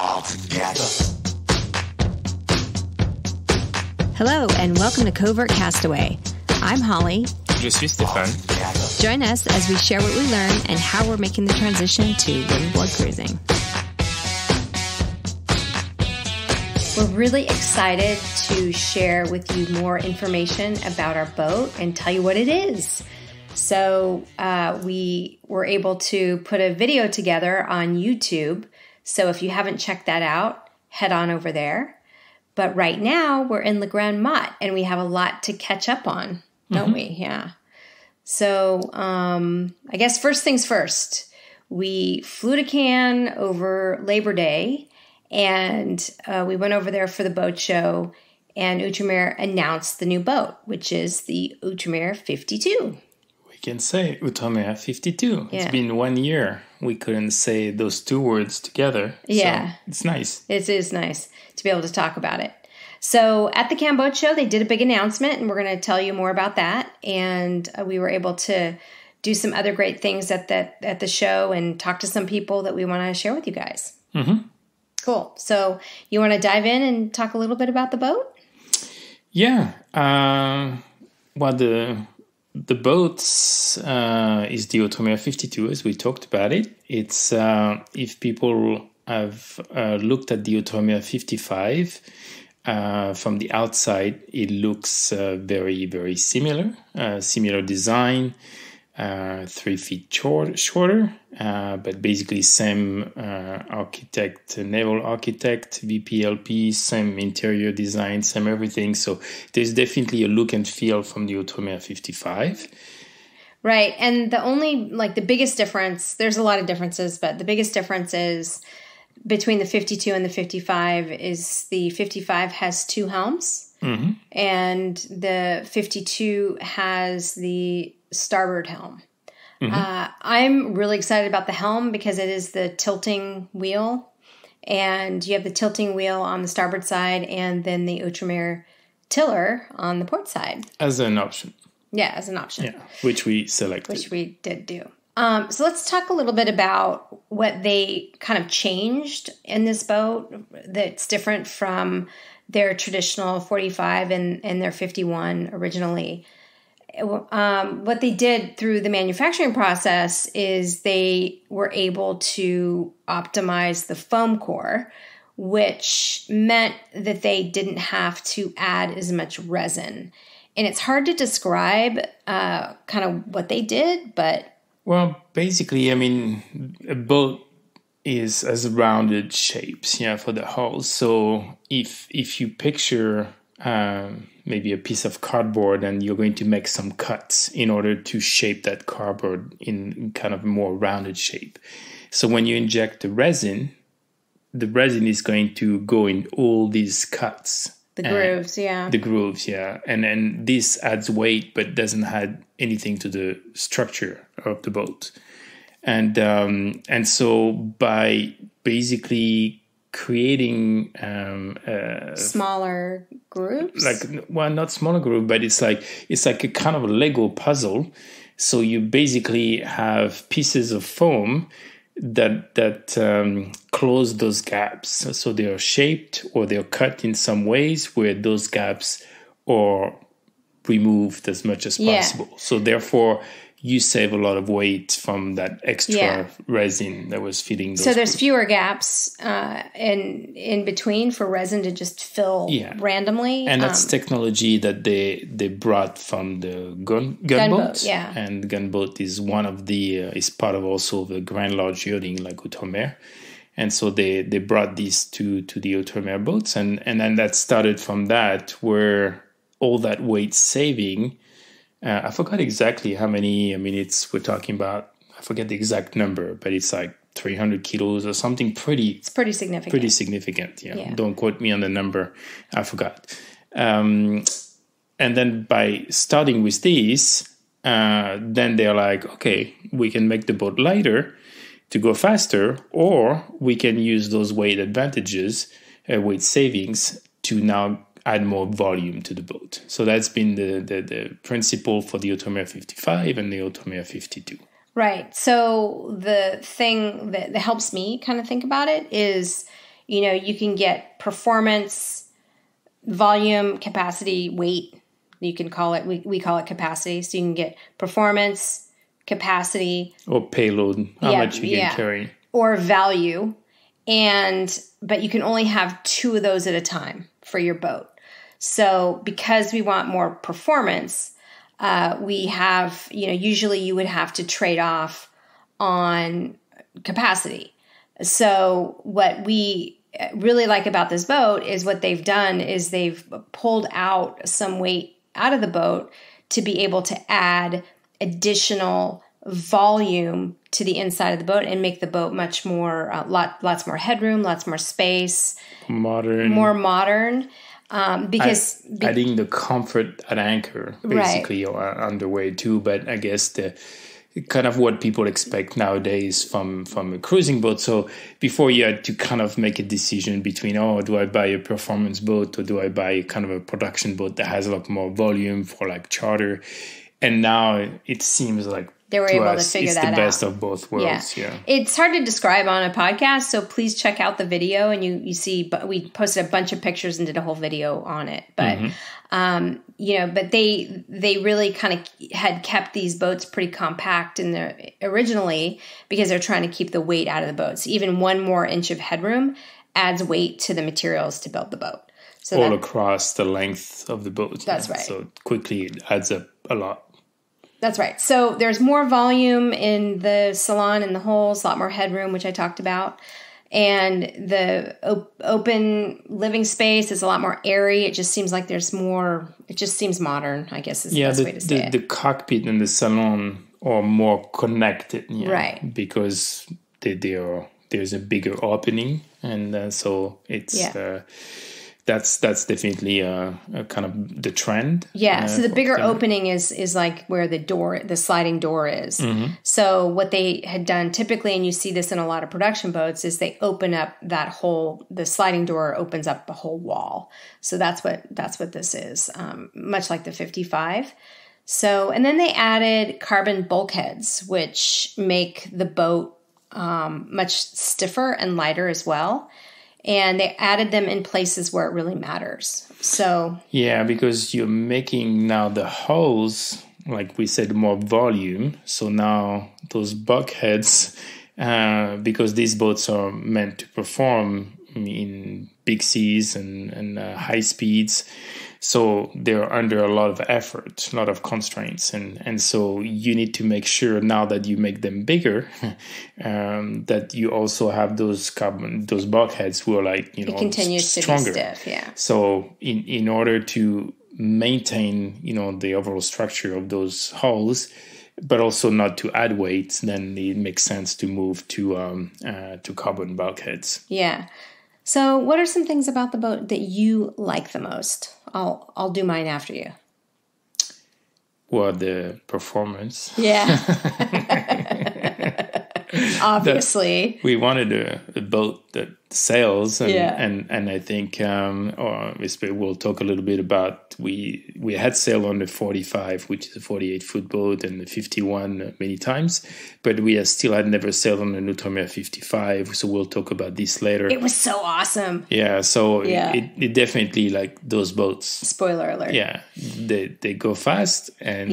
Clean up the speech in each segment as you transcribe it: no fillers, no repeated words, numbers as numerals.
all together. Hello and welcome to Covert Castaway. I'm Holly. Je suis Stéphane. Join us as we share what we learn and how we're making the transition to windboard cruising. We're really excited to share with you more information about our boat and tell you what it is. So we were able to put a video together on YouTube. So if you haven't checked that out, head on over there. But right now we're in La Grande-Motte and we have a lot to catch up on, don't we? Yeah. So I guess first things first, we flew to Cannes over Labor Day. And we went over there for the boat show, and Outremer announced the new boat, which is the Outremer 52. We can say Outremer 52. Yeah. It's been 1 year. We couldn't say those two words together. Yeah. So it's nice. It is nice to be able to talk about it. So at the Cannes Boat Show, they did a big announcement, and we're going to tell you more about that. And we were able to do some other great things at the show and talk to some people that we want to share with you guys. Mm-hmm. Cool. So you want to dive in and talk a little bit about the boat? Yeah. Well, the boat is the Outremer 52, as we talked about it. It's if people have looked at the Outremer 55 from the outside, it looks very, very similar. Similar design, 3 feet shorter, but basically same architect, naval architect, VPLP, same interior design, same everything. So there's definitely a look and feel from the Outremer 55. Right. And the only, like the biggest difference, there's a lot of differences, but the biggest difference is between the 52 and the 55 is the 55 has two helms. Mm-hmm. And the 52 has the starboard helm. Mm-hmm. I'm really excited about the helm because it is the tilting wheel, and you have the tilting wheel on the starboard side and then the Outremer tiller on the port side. As an option. Yeah, as an option. Yeah, which we selected. Which we did do. So let's talk a little bit about what they kind of changed in this boat that's different from their traditional 45 and their 51 originally. What they did through the manufacturing process is they were able to optimize the foam core, which meant that they didn't have to add as much resin. And it's hard to describe kind of what they did, but... Well, basically, I mean, a boat is as rounded shapes, yeah, for the hull. So if you picture... maybe a piece of cardboard, and you're going to make some cuts in order to shape that cardboard in kind of more rounded shape. So when you inject the resin is going to go in all these cuts. The grooves, yeah. The grooves, yeah. And then this adds weight, but doesn't add anything to the structure of the boat. And so by basically creating smaller groups, like, well, not smaller group, but it's like a kind of a Lego puzzle. So you basically have pieces of foam that close those gaps, so they are shaped or they are cut in some ways where those gaps are removed as much as possible. So therefore you save a lot of weight from that extra resin that was filling. So there's fewer gaps in between for resin to just fill randomly. And that's technology that they brought from the Gunboat. Yeah. And Gunboat is one of the is part of also the Grand Large Yachting, like Outremer. And so they brought these to the Outremer boats, and then that started from that, where all that weight saving. I forgot exactly how many minutes we're talking about. I forget the exact number, but it's like 300 kilos or something pretty... It's pretty significant. Pretty significant, yeah. Don't quote me on the number. I forgot. And then by starting with these, then they're like, okay, we can make the boat lighter to go faster, or we can use those weight advantages, weight savings, to now... add more volume to the boat. So that's been the principle for the Outremer 55 and the Outremer 52. Right. So the thing that helps me kind of think about it is You know, you can get performance, volume, capacity, weight. You can call it, we call it capacity. So you can get performance, capacity. Or payload, how much you can carry. Or value. But you can only have two of those at a time for your boat. So because we want more performance, we have, you know, usually you would have to trade off on capacity. So what we really like about this boat is what they've done is they've pulled out some weight out of the boat to be able to add additional volume to the inside of the boat and make the boat much more, lots more headroom, lots more space. Modern. More modern. Because adding the comfort at anchor, basically, or underway too. But I guess the kind of what people expect nowadays from a cruising boat. So before you had to kind of make a decision between, oh, do I buy a performance boat or do I buy kind of a production boat that has a lot more volume for like charter? And now it seems like they were able to figure that out. It's the best of both worlds. Yeah. It's hard to describe on a podcast, so please check out the video. And you see, but we posted a bunch of pictures and did a whole video on it. But you know, but they really kind of had kept these boats pretty compact in their originally because they're trying to keep the weight out of the boats. So even one more inch of headroom adds weight to the materials to build the boat. So all across the length of the boat. That's right. So quickly it adds up a lot. That's right. So there's more volume in the salon and the hulls, a lot more headroom, which I talked about. And the open living space is a lot more airy. It just seems like there's more, it just seems modern, I guess is the best way to say it. The cockpit and the salon are more connected. Yeah, right. Because there's a bigger opening. And so it's... That's definitely a kind of the trend. Yeah. So the bigger opening is like where the sliding door is. Mm-hmm. So what they had done typically, and you see this in a lot of production boats, is they open up the sliding door opens up the whole wall. So that's what this is, much like the 55. So, and then they added carbon bulkheads, which make the boat much stiffer and lighter as well. And they added them in places where it really matters. So because you're making now the hulls, like we said, more volume. So now those bulkheads, because these boats are meant to perform in big seas and high speeds, so they're under a lot of effort, a lot of constraints, and so you need to make sure now that you make them bigger, that you also have those bulkheads who are like it continues stronger. To be stiff, So in order to maintain the overall structure of those hulls, but also not to add weight, then it makes sense to move to carbon bulkheads. Yeah. So what are some things about the boat that you like the most? I'll do mine after you. Well, the performance. Yeah. Obviously. We wanted a boat that sails. And I think we'll talk a little bit about, we had sailed on the 45, which is a 48-foot boat, and the 51 many times, but we had never sailed on an Outremer 55, so we'll talk about this later. It was so awesome. It definitely, like those boats, spoiler alert, they go fast, and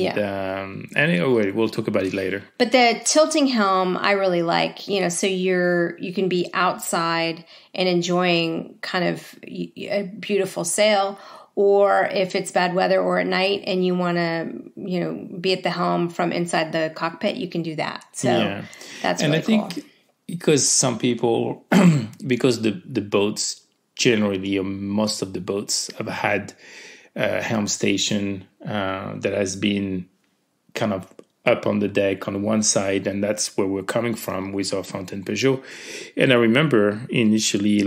anyway, we'll talk about it later. But the tilting helm I really like, so you can be outside and enjoying kind of a beautiful sail, or if it's bad weather or at night and you want to, be at the helm from inside the cockpit, you can do that. So that's really cool. And I think because some people, because the boats generally, or most of the boats have had a helm station that has been kind of up on the deck on one side, and that's where we're coming from with our Fountaine Pajot. And I remember initially,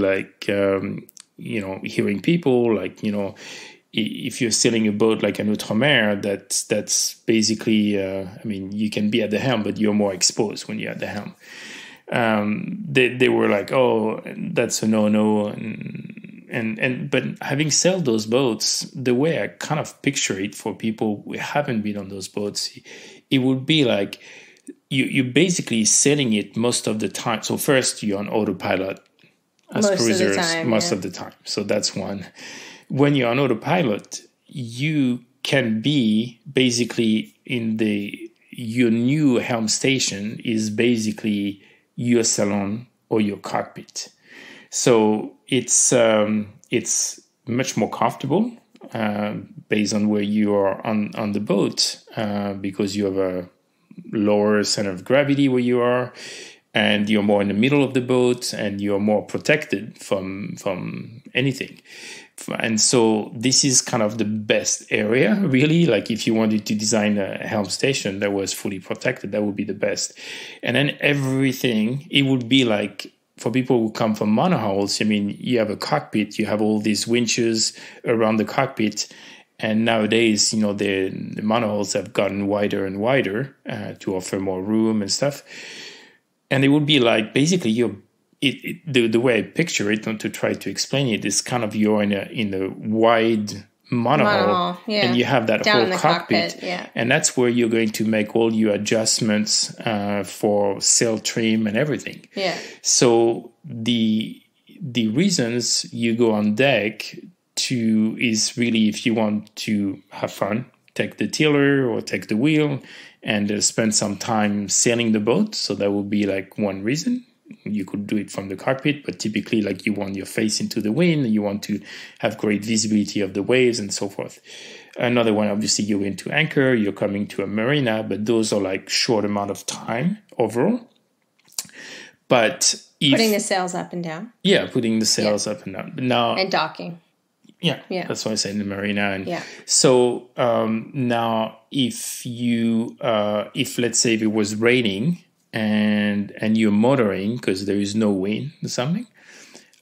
hearing people if you're sailing a boat like an Outremer, that's basically, you can be at the helm, but you're more exposed when you're at the helm. They were like, oh, that's a no-no. But having sailed those boats, the way I kind of picture it for people who haven't been on those boats, it would be like you're basically sailing it most of the time. So first, you're on autopilot. as cruisers most of the time. So that's one. When you're an autopilot, you can be basically in the, your new helm station is basically your salon or your cockpit. So it's much more comfortable based on where you are on the boat because you have a lower center of gravity where you are, and you're more in the middle of the boat, and you're more protected from anything. And so this is kind of the best area, really. Like if you wanted to design a helm station that was fully protected, that would be the best. And then everything, it would be like, for people who come from monohulls, I mean, you have a cockpit, you have all these winches around the cockpit. And nowadays, you know, the monohulls have gotten wider and wider to offer more room and stuff. And it would be like, basically, you're, the way I picture it, not to try to explain it, is kind of you're in a wide monohull, yeah. And you have that down whole cockpit. Yeah. And that's where you're going to make all your adjustments for sail trim and everything. Yeah. So the reasons you go on deck to is really if you want to have fun, take the tiller or take the wheel and spend some time sailing the boat. So that would be like one reason. You could do it from the cockpit, but typically like you want your face into the wind, you want to have great visibility of the waves and so forth. Another one, obviously you're going to anchor, you're coming to a marina, but those are like short amount of time overall. But if, putting the sails up and down. Yeah, putting the sails up and down. But now, and docking. Yeah, yeah, that's why I say in the marina. And so now if you, if let's say if it was raining, and you're motoring because there is no wind or something,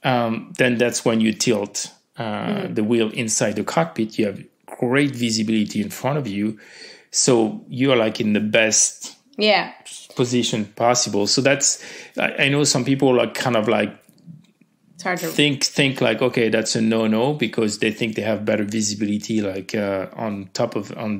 then that's when you tilt the wheel inside the cockpit. You have great visibility in front of you. So you're like in the best position possible. So that's, I know some people are kind of like, it's hard to think like, okay, that's a no-no because they think they have better visibility like on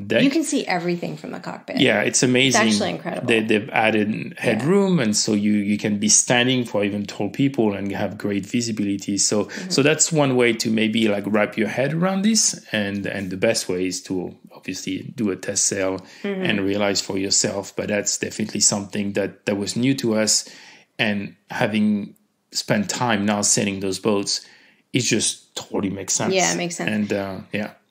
deck. You can see everything from the cockpit. Yeah, it's amazing. It's actually incredible. They've added headroom and so you can be standing for even tall people and have great visibility. So so that's one way to maybe like wrap your head around this, and the best way is to obviously do a test sail and realize for yourself. But that's definitely something that was new to us, and having spend time now sailing those boats, it just totally makes sense. Yeah, it makes sense. And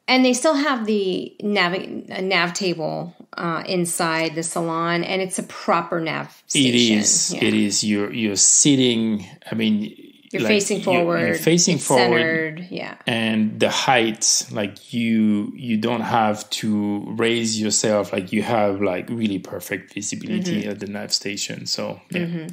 and they still have the nav table inside the salon, and it's a proper nav station. It is. Yeah. It is. You're sitting. I mean, you're like, facing forward. You're facing forward. Centered. Yeah. And the height, like you don't have to raise yourself. Like you have like really perfect visibility at the nav station. So yeah.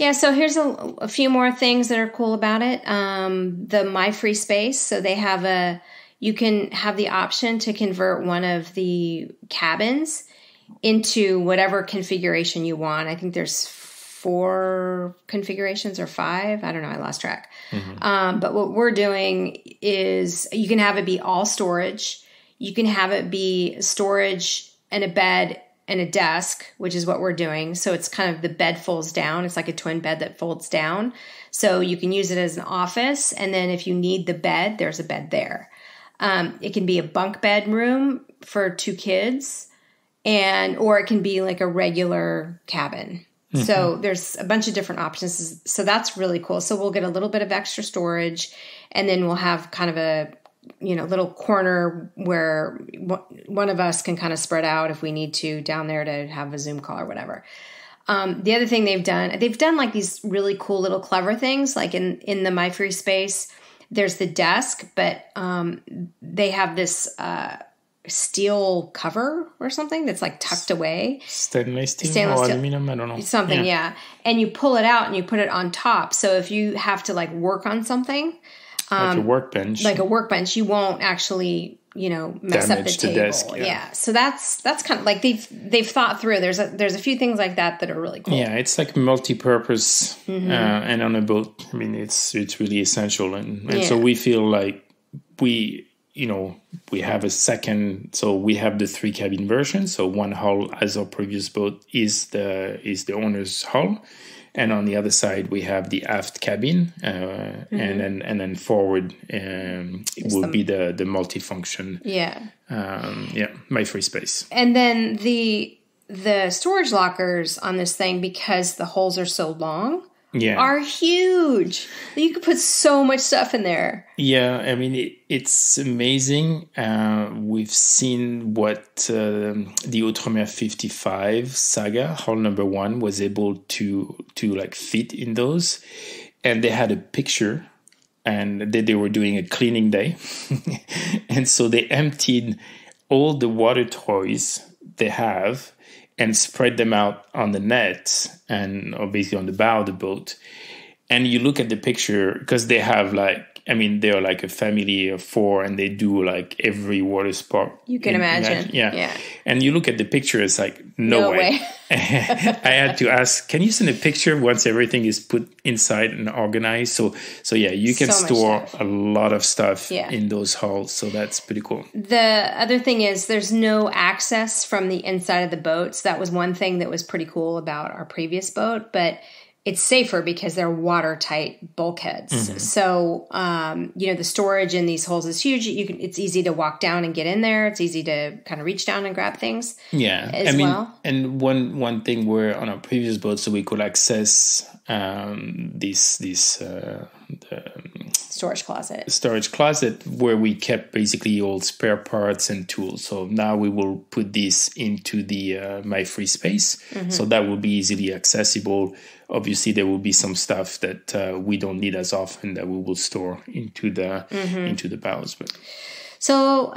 Yeah, so here's a few more things that are cool about it. The My Free Space, so they have you can have the option to convert one of the cabins into whatever configuration you want. I think there's 4 configurations or 5. I don't know, I lost track. But what we're doing is you can have it be all storage. You can have it be storage and a bed and a desk, which is what we're doing. So it's kind of the bed folds down. It's like a twin bed that folds down. So you can use it as an office. And then if you need the bed, there's a bed there. It can be a bunk bedroom for 2 kids, or it can be like a regular cabin. So there's a bunch of different options. So that's really cool. So we'll get a little bit of extra storage, and then we'll have kind of a little corner where one of us can kind of spread out if we need to down there to have a Zoom call or whatever. The other thing they've done like these really cool little clever things, like in the My Free Space, there's the desk, but they have this steel cover or something that's like tucked away. Stainless steel. Aluminum, I don't know. Something, yeah. And you pull it out and you put it on top. So if you have to like work on something, like a workbench. You won't actually, mess damage up the table. Desk, yeah. So that's kind of like they've thought through. There's a few things like that are really cool. Yeah, it's like multi-purpose and on a boat. I mean, it's really essential, and so we feel like we have a second. So we have the 3 cabin version. So one hull, as our previous boat, is the owner's hull. And on the other side, we have the aft cabin, and then forward will be the multifunction. Yeah. My free space. And then the storage lockers on this thing, because the holes are so long, are huge. You could put so much stuff in there. Yeah, I mean, it's amazing. We've seen what the Outremer 55 saga, hull number 1, was able to like fit in those. And they had a picture, and they were doing a cleaning day. And so they emptied all the water toys they have and spread them out on the net and basically on the bow of the boat. And you look at the picture, because they have they're like a family of 4, and they do like every water sport you can imagine. Yeah. And you look at the picture, it's like, no way. I had to ask, can you send a picture once everything is put inside and organized? So yeah, you can store a lot of stuff in those hulls. So that's pretty cool. The other thing is there's no access from the inside of the boat. So that was one thing that was pretty cool about our previous boat, but it's safer because they're watertight bulkheads. Mm-hmm. So, the storage in these holes is huge. It's easy to walk down and get in there. It's easy to kind of reach down and grab things. Yeah. And one thing where on our previous boat, so we could access the storage closet where we kept basically all spare parts and tools. So now we will put this into the my free space. Mm-hmm. So that will be easily accessible. Obviously, there will be some stuff that we don't need as often that we will store into the into the bows. But so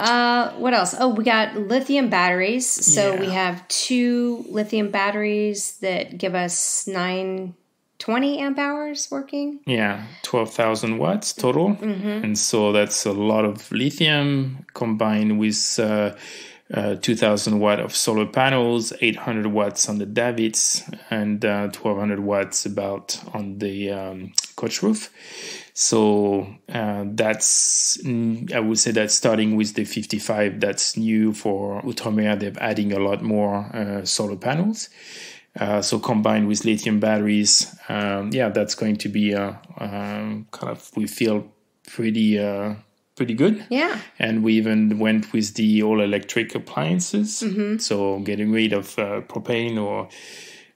what else? Oh, we got lithium batteries. So we have 2 lithium batteries that give us 920 amp hours working. Yeah, 12,000 watts total. Mm-hmm. And so that's a lot of lithium combined with 2,000 watt of solar panels, 800 watts on the davits, and 1,200 watts about on the coach roof. So I would say that starting with the 55, that's new for Outremer. They're adding a lot more solar panels. So combined with lithium batteries, that's going to be we feel pretty good. Yeah. And we even went with the all-electric appliances. Mm-hmm. So getting rid of propane or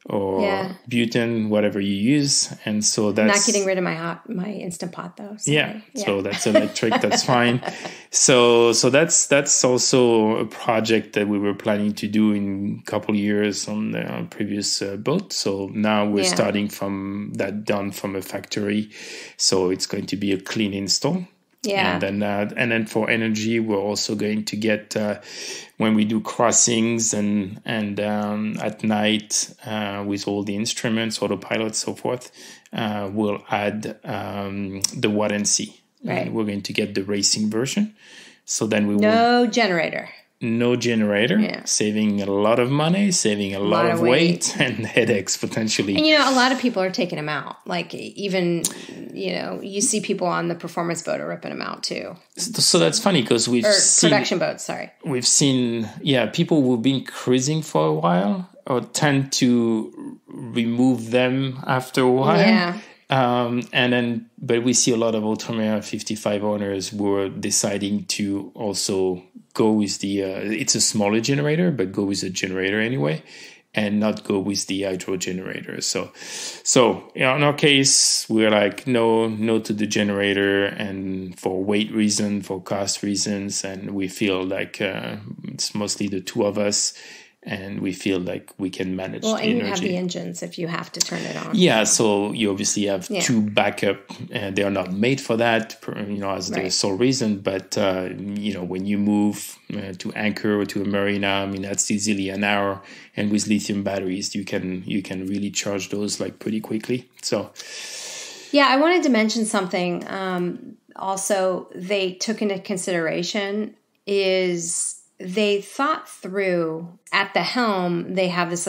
butane, whatever you use. And so that's... I'm not getting rid of my Instant Pot, though. So yeah. So that's electric. That's fine. So that's also a project that we were planning to do in a couple of years on the previous boat. So now we're starting from that, done from a factory. So it's going to be a clean install. Yeah. And then for energy, we're also going to get, when we do crossings and at night with all the instruments, autopilot, so forth, we'll add the Watt&C. Right. And we're going to get the racing version. So then we will... No generator, saving a lot of money, saving a lot of weight and headaches potentially. And, a lot of people are taking them out. Like even, you see people on the performance boat are ripping them out too. So that's funny because production boats, sorry. We've seen, people who've been cruising for a while or tend to remove them after a while. Yeah. But we see a lot of Outremer 55 owners who are deciding to also go with the, it's a smaller generator, but go with a generator anyway, and not go with the hydro generator. So in our case, we're like, no to the generator, and for weight reason, for cost reasons. And we feel like, it's mostly the two of us. And we feel like we can manage the energy. Well, and you have the engines if you have to turn it on. Yeah, so you obviously have 2 backup. They are not made for that, as the sole reason. But, when you move to Anchor or to a marina, that's easily an hour. And with lithium batteries, you can really charge those pretty quickly. So, yeah, I wanted to mention something. Also, they took into consideration is... They thought through at the helm, they have this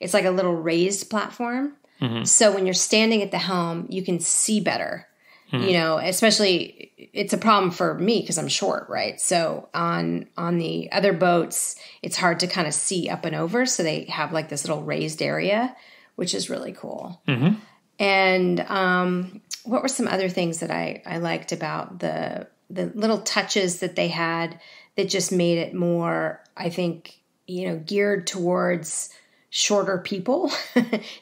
it's like a little raised platform. Mm-hmm. So when you're standing at the helm, you can see better, mm-hmm. Especially it's a problem for me because I'm short, right? So on the other boats, it's hard to kind of see up and over. So they have this little raised area which is really cool. Mm-hmm. And what were some other things that I liked about the little touches that they had that just made it more, I think, you know, geared towards shorter people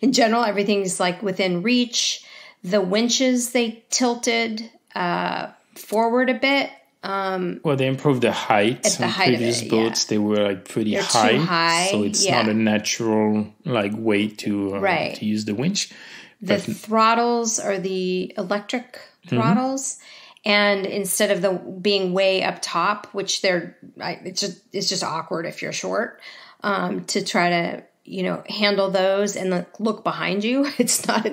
in general. Everything's like within reach. The winches, they tilted forward a bit. Well, they improved the height. At the height previous of it, boats, they were like pretty high, so it's not a natural like way to use the winch. The throttles are the electric throttles, and instead of the being way up top, which they're, it's just awkward if you're short, to try to handle those and look behind you. It's not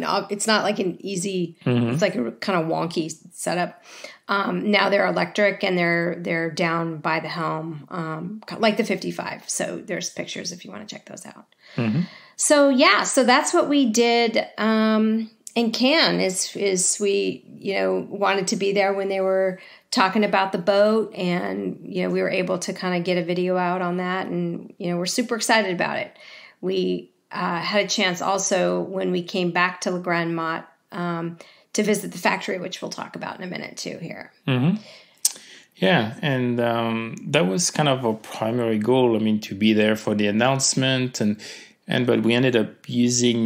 like an easy. It's like a kind of wonky setup. Now they're electric and they're down by the helm, like the 55. So there's pictures if you want to check those out. Mm-hmm. So yeah, so that's what we did in Cannes is we, wanted to be there when they were talking about the boat, and, we were able to kind of get a video out on that, and, we're super excited about it. We had a chance also when we came back to La Grande-Motte, to visit the factory, which we'll talk about in a minute too here. Mm-hmm. Yeah, and that was kind of our primary goal. I mean, to be there for the announcement, but we ended up using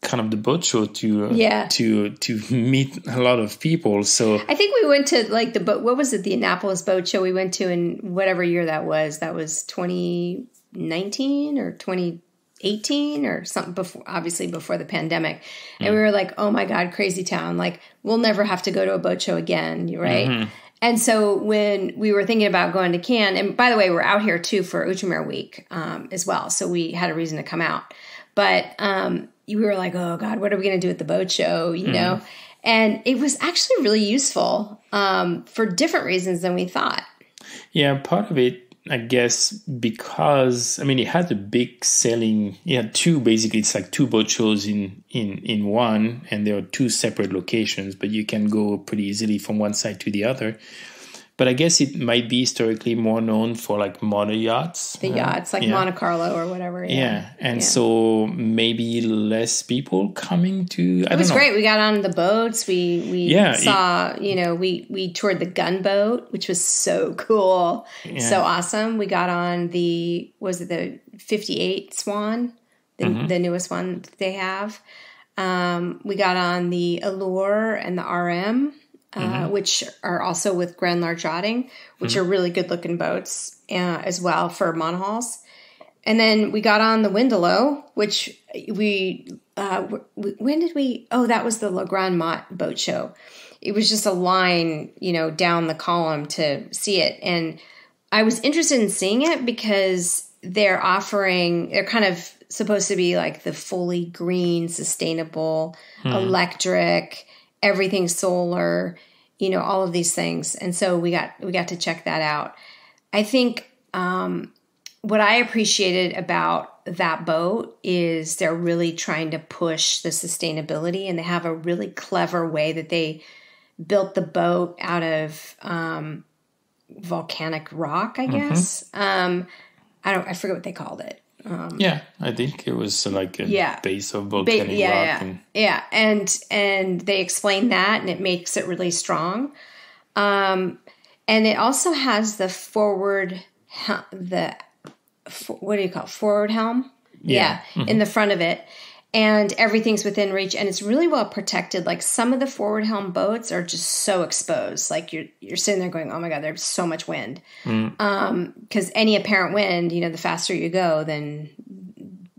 kind of the boat show to meet a lot of people. So I think we went to like the boat. What was it? The Annapolis Boat Show we went to in whatever year that was. That was 2019 or 2018 or something, obviously before the pandemic. And we were like, oh my God, crazy town. Like, we'll never have to go to a boat show again, right? Mm-hmm. And so when we were thinking about going to Cannes, and by the way, we're out here too for Outremer Week as well. So we had a reason to come out. But we were like, oh God, what are we going to do at the boat show, you know? And it was actually really useful for different reasons than we thought. Yeah, part of it, I guess, because, I mean, it had a big sailing, two, basically, it's like two boat shows in one, and there are two separate locations, but you can go pretty easily from one side to the other. But I guess it might be historically more known for like mono yachts. The yachts, like Monte Carlo or whatever. Yeah. And so maybe less people coming to, I don't know. Great. We got on the boats. We toured the Gunboat, which was so cool. Yeah. So awesome. We got on the 58 Swan, the newest one that they have. We got on the Allure and the RM. Which are also with Grand Large Yachting, which are really good-looking boats as well for monohauls. And then we got on the Windelo, which that was the La Grande-Motte Boat Show. It was just a line, down the column to see it. And I was interested in seeing it because they're kind of supposed to be like the fully green, sustainable, electric, everything solar, all of these things. And so we got to check that out. I think what I appreciated about that boat is they're really trying to push the sustainability, and they have a really clever way that they built the boat out of volcanic rock, I guess. I forget what they called it. I think it was like a base of volcanic rock. And they explain that, and it makes it really strong. And it also has the forward helm? In the front of it. And everything's within reach, and it's really well protected. Like, some of the forward helm boats are just so exposed. Like, you're sitting there going, oh my God, there's so much wind. Because any apparent wind, the faster you go, then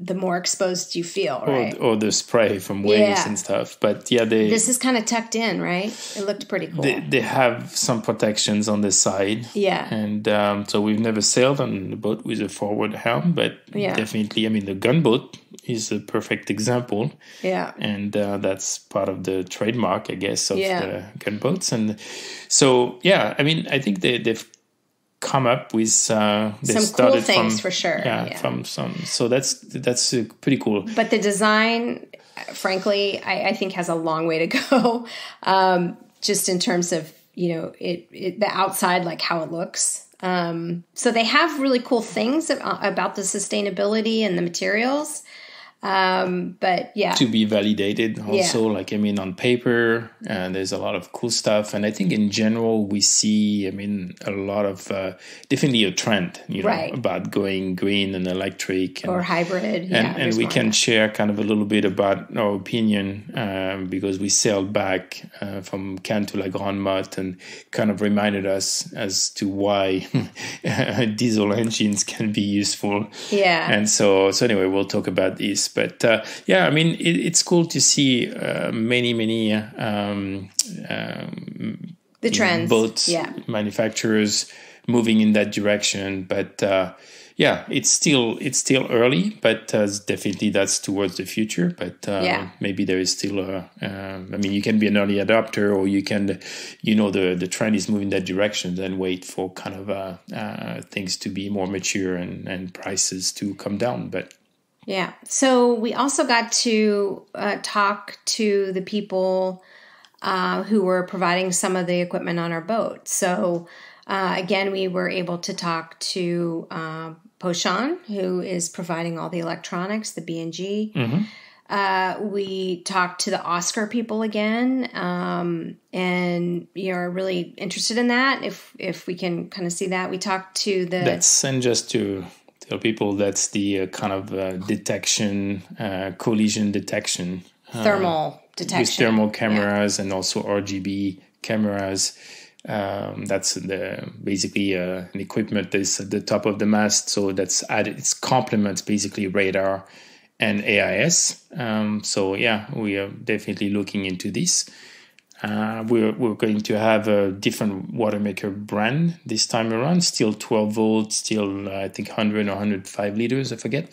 the more exposed you feel, right? Or the spray from waves and stuff. But this is kind of tucked in, right? It looked pretty cool. They have some protections on the side. Yeah. And so we've never sailed on the boat with a forward helm, but definitely, I mean, the Gunboat is a perfect example. Yeah. And that's part of the trademark, I guess, of the Gunboats. And so, I mean, I think they've come up with some cool things for sure. From some. So that's pretty cool. But the design, frankly, I think has a long way to go. Just in terms of the outside, like how it looks. So they have really cool things about the sustainability and the materials. But yeah, to be validated also, like, I mean, on paper, and there's a lot of cool stuff. And I think in general, we see, I mean, a lot of, definitely a trend, you know, about going green and electric and, or hybrid. And we can share kind of a little bit about our opinion, because we sailed back, from Cannes to La Grande-Motte, and kind of reminded us as to why diesel engines can be useful. Yeah. And so anyway, we'll talk about this. But yeah, I mean, it's cool to see many the trends, boat manufacturers moving in that direction. But yeah, it's still early, but definitely that's towards the future. But maybe there is still a. I mean, you can be an early adopter, or you can, you know, the trend is moving that direction. Then wait for kind of things to be more mature and prices to come down. But yeah. So we also got to talk to the people who were providing some of the equipment on our boat. So again, we were able to talk to Pochon, who is providing all the electronics, the B&G. Mm-hmm. We talked to the Oscar people again, and you're really interested in that. If we can kind of see that, we talked to the. That's and just to. People, that's the kind of detection, collision detection, thermal detection with thermal cameras and also RGB cameras. That's basically an equipment that's at the top of the mast, so that's added. It's complements basically radar and AIS. So yeah, we are definitely looking into this. We're going to have a different watermaker brand this time around, still 12 volts, still I think 100 or 105 liters, I forget,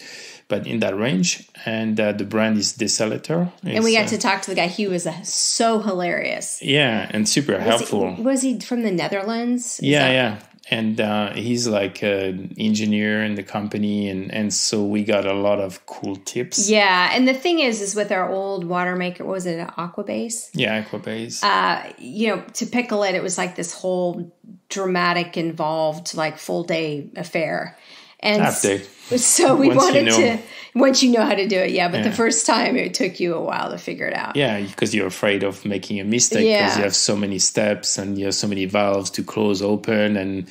but in that range. And the brand is Desalator. And we got to talk to the guy. He was so hilarious. Yeah, and super helpful. Was he from the Netherlands? Yeah, yeah. And he's like an engineer in the company, and so we got a lot of cool tips. Yeah, and the thing is with our old water maker, what was it, Aquabase? Yeah, Aquabase. You know, to pickle it was like this whole dramatic, involved, like full day affair. And so we wanted to, once you know how to do it, yeah. But the first time it took you a while to figure it out. Yeah, because you're afraid of making a mistake because you have so many steps and you have so many valves to close, open,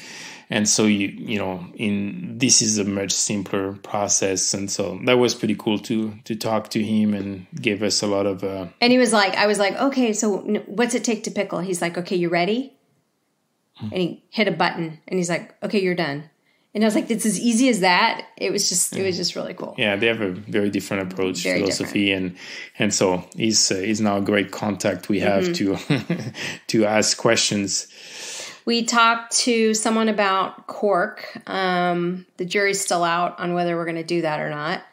and so you know, in this is a much simpler process. And so that was pretty cool to talk to him, and gave us a lot of. And he was like, I was like, okay, so what's it take to pickle? He's like, okay, you ready? And he hit a button, and he's like, okay, you're done. And I was like, it's as easy as that. It was just really cool. Yeah, they have a very different approach, philosophy. And so he's now a great contact we have to ask questions. We talked to someone about cork. The jury's still out on whether we're going to do that or not.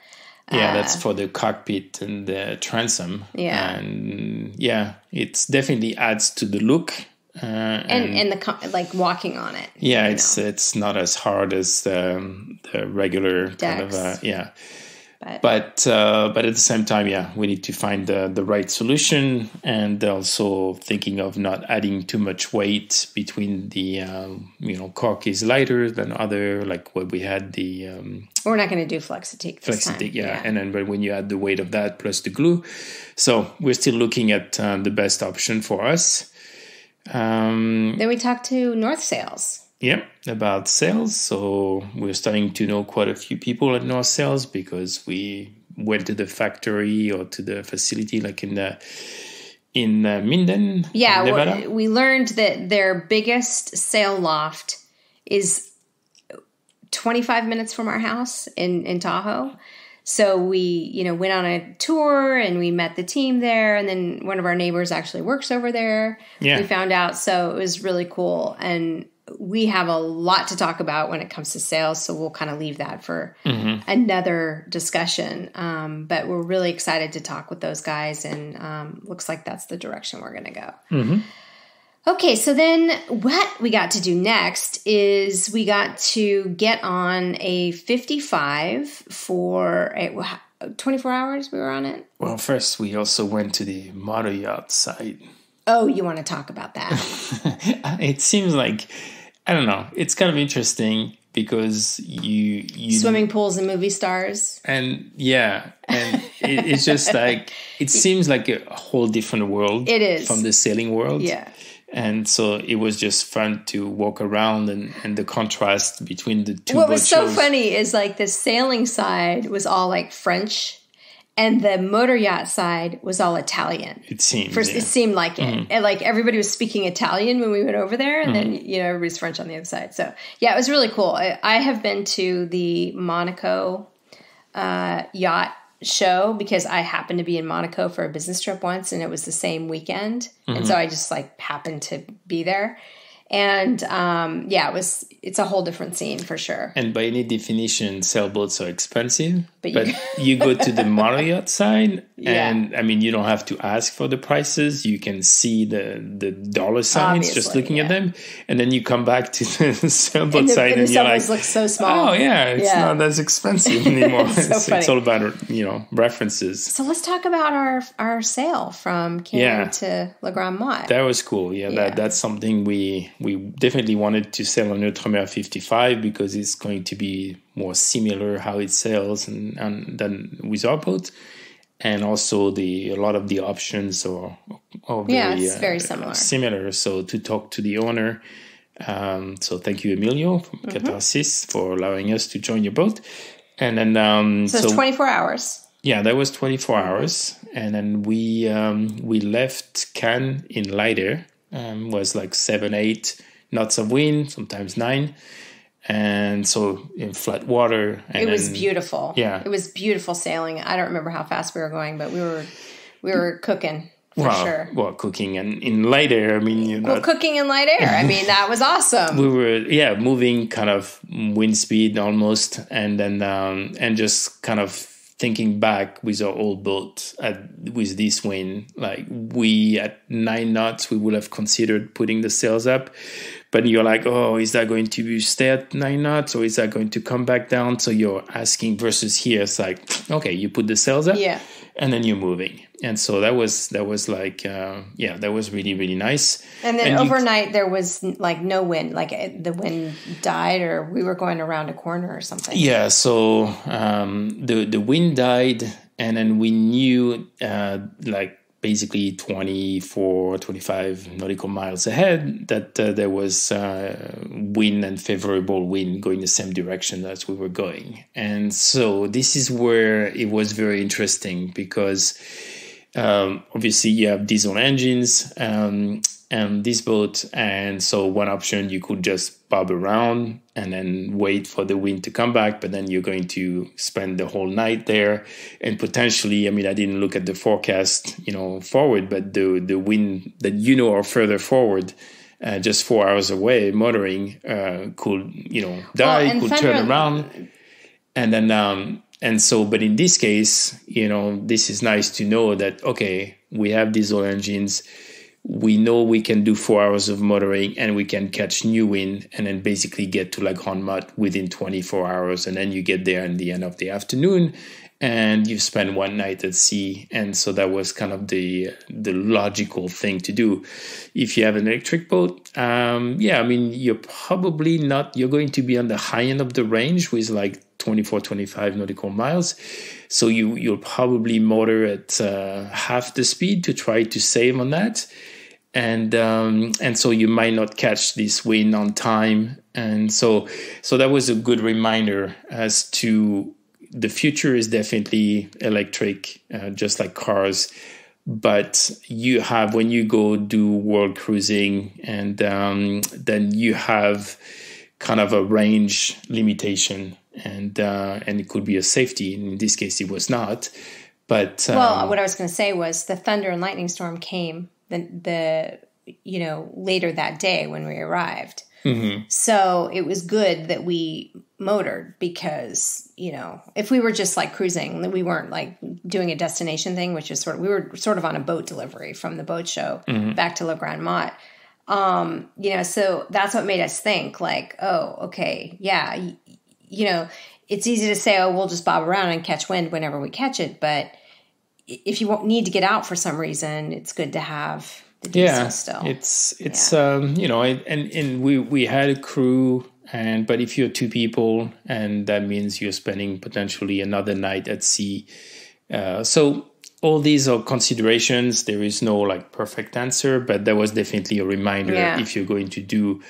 Yeah, that's for the cockpit and the transom. Yeah. And yeah, it definitely adds to the look. And the like walking on it. Yeah, it's not as hard as the regular decks. Kind of but at the same time, yeah, we need to find the right solution, and also thinking of not adding too much weight between the you know, cork is lighter than other, like what we had the. We're not going to do Flexiteak this time. Yeah. And then when you add the weight of that plus the glue, so we're still looking at the best option for us. Then we talked to North Sales. Yeah, about sales. So we're starting to know quite a few people at North Sales, because we went to the factory or to the facility, like in Minden. Yeah, Nevada. We learned that their biggest sail loft is 25 minutes from our house in Tahoe. So we, you know, went on a tour, and we met the team there, and then one of our neighbors actually works over there. Yeah. We found out, so it was really cool, and we have a lot to talk about when it comes to sales, so we'll kind of leave that for another discussion. But we're really excited to talk with those guys, and looks like that's the direction we're going to go. Okay, so then what we got to do next is we got to get on a 55 for 24 hours we were on it. Well, first we also went to the motor yacht side. Oh, you want to talk about that? It seems like, I don't know, it's kind of interesting because you... Swimming pools and movie stars. And yeah, and It's just like, it seems like a whole different world. It is. From the sailing world. Yeah. And so it was just fun to walk around and the contrast between the two. What was so funny is like the sailing side was all like French and the motor yacht side was all Italian. It seemed. First, yeah. It seemed like it. Mm-hmm. And like everybody was speaking Italian when we went over there and mm-hmm. then, you know, everybody's French on the other side. So yeah, it was really cool. I have been to the Monaco yacht show because I happened to be in Monaco for a business trip once and it was the same weekend. Mm-hmm. And so I just like happened to be there. And yeah, it's a whole different scene for sure. And by any definition, sailboats are expensive, but you go to the mono yacht side yeah. and I mean, you don't have to ask for the prices. You can see the dollar signs obviously, just looking yeah. at them. And then you come back to the sailboat side and you're like, looks so small. Oh yeah, it's yeah. not as expensive anymore. It's all about, you know, references. So let's talk about our sail from Cannes yeah. to La Grande-Motte. That was cool. Yeah, yeah. That's something we definitely wanted to sail on Outremer 55 because it's going to be more similar how it sails and than with our boat, and also a lot of the options are yeah, very, it's very similar. So to talk to the owner. So thank you, Emilio from mm-hmm. Catarsis, for allowing us to join your boat. And then so 24 hours. Yeah, that was 24 mm-hmm. hours, and then we left Cannes in lighter. Was like 7-8 knots of wind, sometimes 9, and so in flat water. And it was beautiful. Yeah, it was beautiful sailing. I don't remember how fast we were going, but we were cooking for sure. Well, cooking and in light air. I mean, you know, cooking in light air. I mean, that was awesome. We were moving kind of wind speed almost, and then and just kind of thinking back with our old boat with this wind, like we at 9 knots, we would have considered putting the sails up, but you're like, oh, is that going to stay at 9 knots or is that going to come back down? So you're asking versus here. It's like, okay, you put the sails up yeah. and then you're moving. And so that was like, yeah, that was really, really nice. And then overnight there was like no wind, like the wind died or we were going around a corner or something. Yeah. So, the wind died and then we knew, like basically 24, 25 nautical miles ahead that there was wind and favorable wind going the same direction as we were going. And so this is where it was very interesting because, obviously you have diesel engines and this boat, and so one option you could just bob around and then wait for the wind to come back, but then you're going to spend the whole night there and potentially, I mean, I didn't look at the forecast, you know, forward, but the wind that you know are further forward just 4 hours away motoring could, you know, die, could turn around, and then and so, but in this case, you know, this is nice to know that, okay, we have diesel engines. We know we can do 4 hours of motoring and we can catch new wind and then basically get to La Grande-Motte within 24 hours. And then you get there in the end of the afternoon and you spend one night at sea. And so that was kind of the logical thing to do. If you have an electric boat, yeah, I mean, you're probably not, you're going to be on the high end of the range with like 24, 25 nautical miles. So you'll probably motor at half the speed to try to save on that. And so you might not catch this wind on time. And so that was a good reminder as to the future is definitely electric, just like cars. But you have, when you go do world cruising, and then you have kind of a range limitation. And it could be a safety. In this case, it was not. But well, what I was going to say was the thunder and lightning storm came later that day when we arrived. Mm-hmm. So it was good that we motored because, you know, if we were just like cruising, we weren't like doing a destination thing, which is we were sort of on a boat delivery from the boat show mm-hmm. back to La Grande-Motte. You know, so that's what made us think like, oh, okay, yeah. You know, it's easy to say, oh, we'll just bob around and catch wind whenever we catch it. But if you need to get out for some reason, it's good to have the diesel still. It's you know, and we had a crew, but if you're two people, and that means you're spending potentially another night at sea, So all these are considerations. There is no like perfect answer, but that was definitely a reminder. Yeah. If you're going to do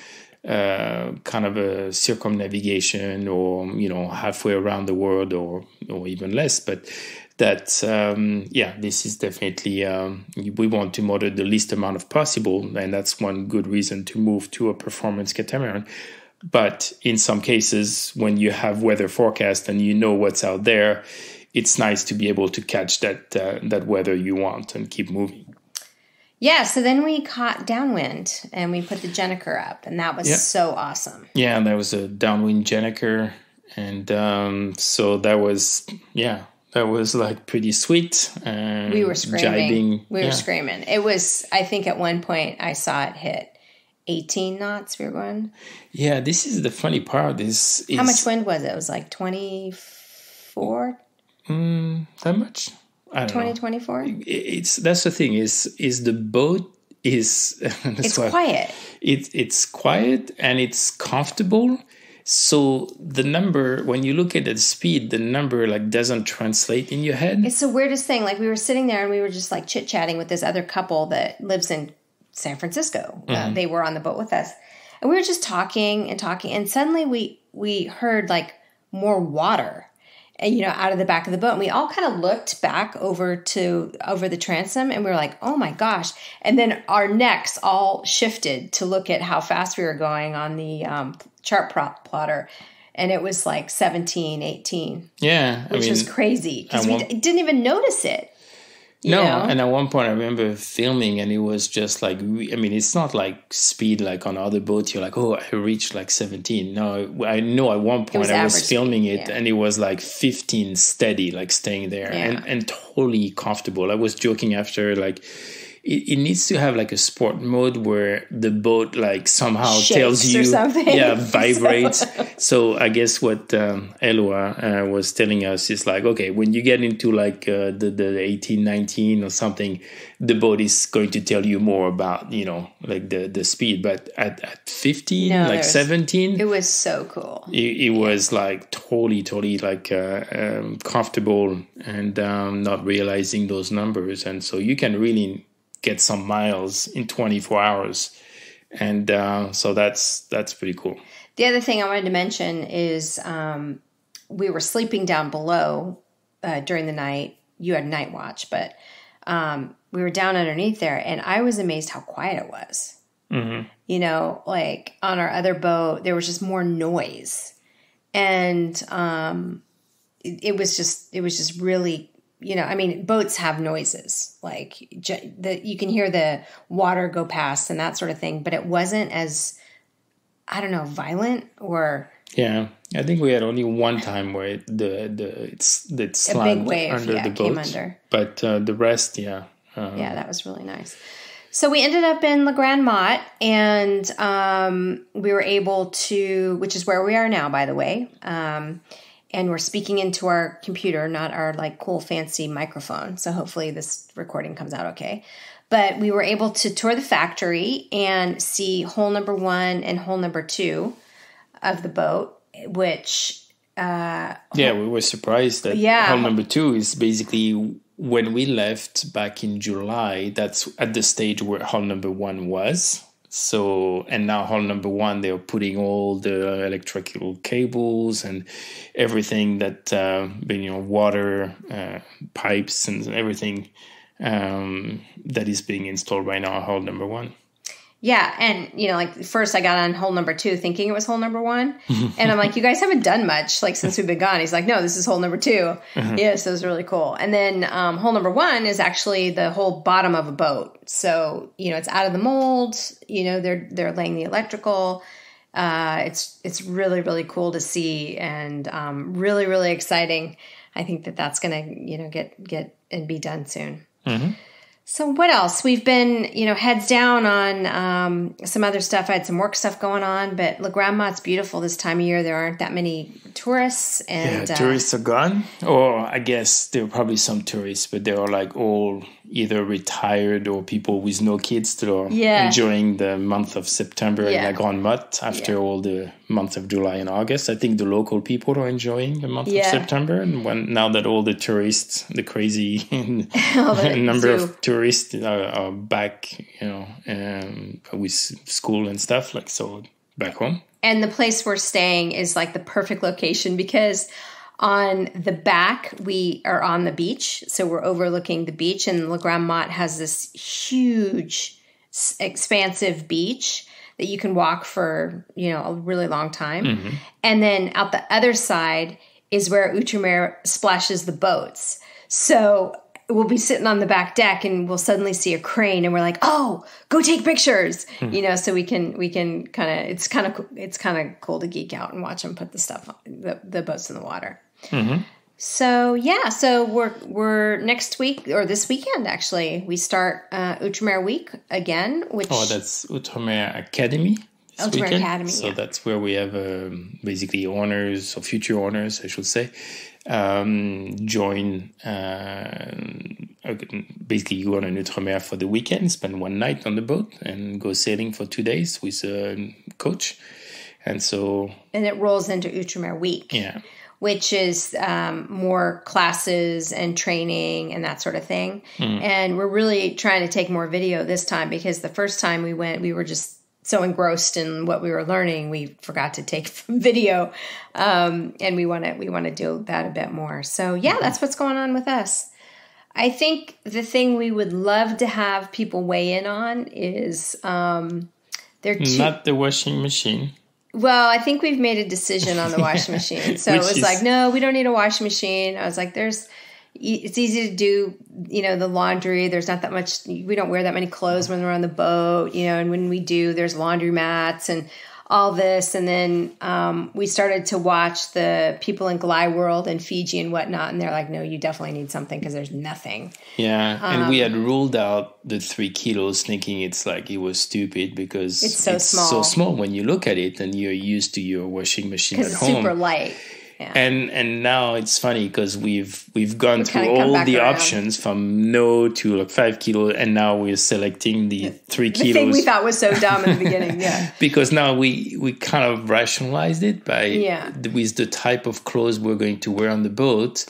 kind of a circumnavigation, or you know, halfway around the world, or even less, but that yeah, this is definitely we want to motor the least amount of possible, and that's one good reason to move to a performance catamaran. But in some cases, when you have weather forecast and you know what's out there, it's nice to be able to catch that that weather you want and keep moving. Yeah, so then we caught downwind and we put the Jenniker up, and that was so awesome. Yeah, that was a downwind Jenniker, and so that was that was like pretty sweet. We were screaming. Jibing. We were screaming. It was, I think at one point I saw it hit 18 knots we were going. Yeah, this is the funny part. Is how much wind was it? It was like 24? That much? I don't 20, know. 24? That's the thing is the boat is... it's quiet. It's quiet and it's comfortable. So the number, when you look at the speed, the number like doesn't translate in your head. It's the weirdest thing. Like we were sitting there and we were just like chit-chatting with this other couple that lives in San Francisco. They were on the boat with us. And we were just talking. And suddenly we heard like more water, and, you know, out of the back of the boat. And we all kind of looked back over the transom, and we were like, oh my gosh. And then our necks all shifted to look at how fast we were going on the chart plotter. And it was like 17, 18. Yeah. Which was crazy because we didn't even notice it. No, you know? And at one point I remember filming, and it was just like, I mean, it's not like speed like on other boats. You're like, oh, I reached like 17. No, I know at one point I was filming it, and it was like 15 steady, like staying there and totally comfortable. I was joking after, like, it needs to have like a sport mode where the boat like somehow shakes tells you, or something. Yeah, vibrates. So I guess what Eloa was telling us is like, okay, when you get into like the 18, 19 or something, the boat is going to tell you more about, you know, like the speed. But at 15, no, like 17. It was so cool. It was like totally like comfortable and not realizing those numbers. And so you can really get some miles in 24 hours. And so that's pretty cool. The other thing I wanted to mention is we were sleeping down below during the night. You had night watch, but we were down underneath there, and I was amazed how quiet it was. Mm-hmm. You know, like on our other boat, there was just more noise. And it was just really, you know, I mean, boats have noises, like you can hear the water go past and that sort of thing, but it wasn't as, I don't know, violent or... Yeah, I think we had only one time where it slammed a big wave, under the boat, came under. But the rest, yeah, that was really nice. So we ended up in La Grande-Motte, and we were able to, which is where we are now, by the way, and we're speaking into our computer, not our like cool fancy microphone. So hopefully this recording comes out okay. But we were able to tour the factory and see hole number 1 and hole number 2 of the boat, which we were surprised that hole number 2 is basically when we left back in July. That's at the stage where hole number 1 was. So, and now hole number 1, they are putting all the electrical cables and everything that, you know, water pipes and everything that is being installed right now at hole number 1. Yeah. And, you know, like first I got on hole number 2 thinking it was hole number 1. And I'm like, you guys haven't done much like since we've been gone. He's like, no, this is hole number 2. Yeah. So it was really cool. And then hole number 1 is actually the whole bottom of a boat. So, you know, it's out of the mold, you know, they're laying the electrical. It's really, really cool to see, and really, really exciting. I think that's going to, you know, get and be done soon. Mm-hmm. So what else? We've been, you know, heads down on some other stuff. I had some work stuff going on, but La Grande-Motte's beautiful this time of year. There aren't that many tourists. And tourists are gone. Or I guess there are probably some tourists, but they are like all either retired or people with no kids still enjoying the month of September in La Grande-Motte after all the month of July and August. I think the local people are enjoying the month of September. And now that all the tourists, the crazy number of tourists are back, you know, with school and stuff, like, so back home. And the place we're staying is like the perfect location because on the back, we are on the beach. So we're overlooking the beach, and La Grande-Motte has this huge, expansive beach that you can walk for, you know, a really long time. Mm-hmm. And then out the other side is where Outremer splashes the boats. So we'll be sitting on the back deck and we'll suddenly see a crane and we're like, oh, go take pictures, you know, so we can kind of, it's kind of cool to geek out and watch them put the stuff on the boats in the water. So yeah, so we're next week, or this weekend actually, we start Outremer Week again, which that's Outremer Academy. Outremer Academy. So that's where we have basically owners or future owners, I should say, join. Basically, you go on an Outremer for the weekend, spend one night on the boat, and go sailing for 2 days with a coach. And so, and it rolls into Outremer Week, which is more classes and training and that sort of thing. And we're really trying to take more video this time because the first time we went, we were just so engrossed in what we were learning, we forgot to take video, and we want to do that a bit more. So yeah, that's what's going on with us. I think the thing we would love to have people weigh in on is not the washing machine. Well, I think we've made a decision on the washing machine. So it was like, no, we don't need a washing machine. I was like, it's easy to do, you know, the laundry. There's not that much, we don't wear that many clothes when we're on the boat, you know, and when we do, there's laundry mats and all this. And then we started to watch the people in Gly World and Fiji and whatnot. And they're like, no, you definitely need something because there's nothing. Yeah. And we had ruled out the 3 kilos thinking it was stupid because it's so small when you look at it and you're used to your washing machine at home. It's super light. Yeah. And now it's funny because we've gone through all the options from no to like 5 kilos, and now we're selecting the 3 kilos. The thing we thought was so dumb in the beginning, because now we kind of rationalized it by with the type of clothes we're going to wear on the boat,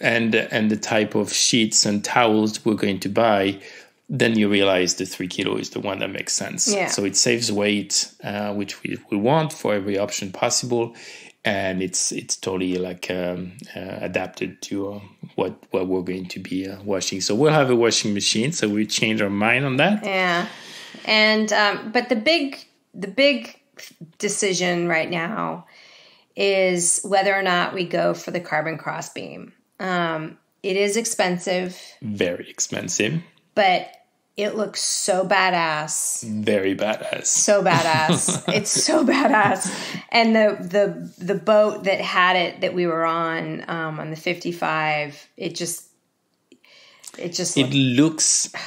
and the type of sheets and towels we're going to buy. Then you realize the 3 kilo is the one that makes sense. Yeah. So it saves weight, which we want for every option possible. And it's totally like adapted to what we're going to be washing. So we'll have a washing machine. So we change our mind on that. Yeah, and but the big decision right now is whether or not we go for the carbon crossbeam. It is expensive, very expensive, but it looks so badass. Very badass. So badass. It's so badass. And the boat that had it that we were on the 55, it looks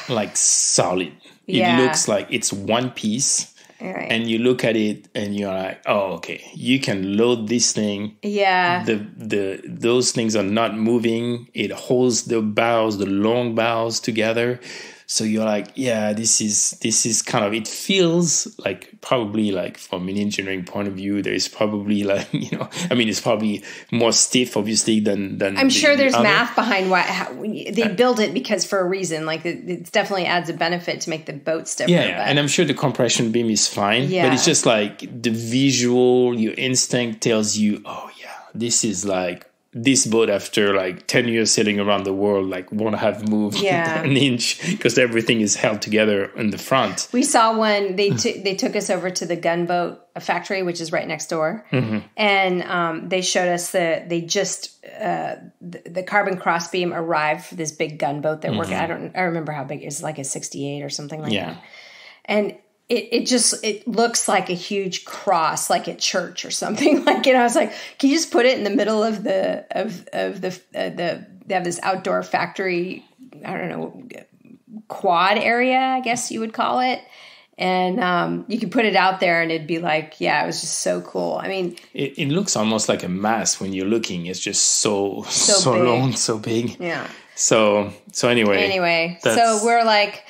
like solid. It looks like it's one piece. Right. And you look at it and you're like, oh, okay, you can load this thing. Yeah. Those things are not moving. It holds the bows, the long bows together. So you're like, yeah, this is kind of, it feels like probably like from an engineering point of view, there is probably like, you know, I mean, it's probably more stiff, obviously, than I'm sure there's math behind how they build it because for a reason, like it definitely adds a benefit to make the boat stiffer. Yeah, and I'm sure the compression beam is fine, but it's just like the visual, your instinct tells you, oh yeah, this is like, this boat after like 10 years sailing around the world, like won't have moved an inch because everything is held together in the front. We saw one, they took us over to the Gunboat factory, which is right next door. And they showed us the carbon crossbeam arrived for this big gunboat that worked. I remember how big, it's like a 68 or something like that. And it looks like a huge cross, like at church or something. Like, you know, I was like, can you just put it in the middle of the they have this outdoor factory, I don't know, quad area, I guess you would call it. And you could put it out there and it'd be like, yeah, it was just so cool. I mean, it looks almost like a mass when you're looking. It's just so long, so big. Yeah. So anyway. So we're like,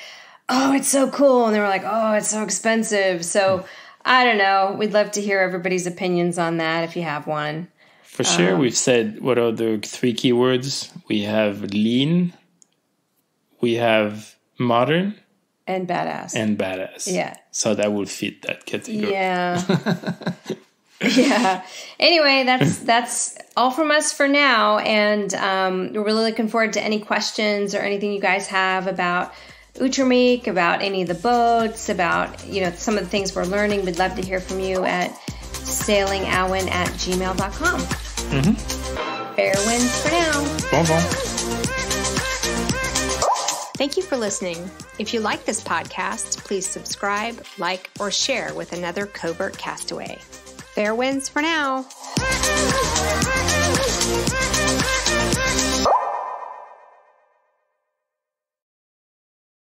oh, it's so cool. And they were like, oh, it's so expensive. So I don't know. We'd love to hear everybody's opinions on that if you have one. For sure. We've said, what are the three keywords? We have lean, we have modern, and badass. Yeah. So that would fit that category. Yeah. Yeah. Anyway, that's all from us for now. And we're really looking forward to any questions or anything you guys have about Outremer, about any of the boats, about, you know, some of the things we're learning. We'd love to hear from you at sailingawen@gmail.com. Fair winds for now. Thank you for listening. If you like this podcast, please subscribe, like, or share with another Covert Castaway. Fair winds for now.